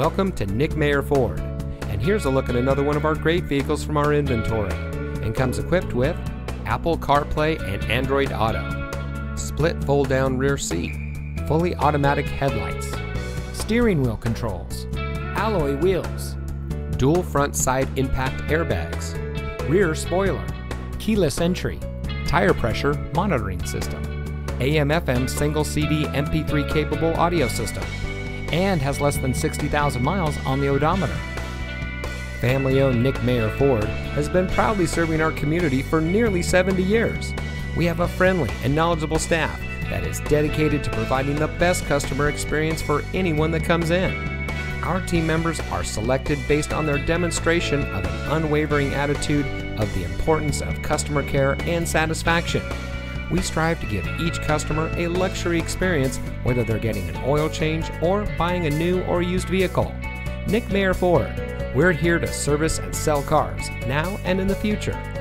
Welcome to Nick Mayer Ford, and here's a look at another one of our great vehicles from our inventory, and comes equipped with Apple CarPlay and Android Auto, split fold-down rear seat, fully automatic headlights, steering wheel controls, alloy wheels, dual front side impact airbags, rear spoiler, keyless entry, tire pressure monitoring system, AM/FM single CD MP3 capable audio system, and has less than 60,000 miles on the odometer. Family-owned Nick Mayer Ford has been proudly serving our community for nearly 70 years. We have a friendly and knowledgeable staff that is dedicated to providing the best customer experience for anyone that comes in. Our team members are selected based on their demonstration of an unwavering attitude of the importance of customer care and satisfaction. We strive to give each customer a luxury experience, whether they're getting an oil change or buying a new or used vehicle. Nick Mayer Ford, we're here to service and sell cars, now and in the future.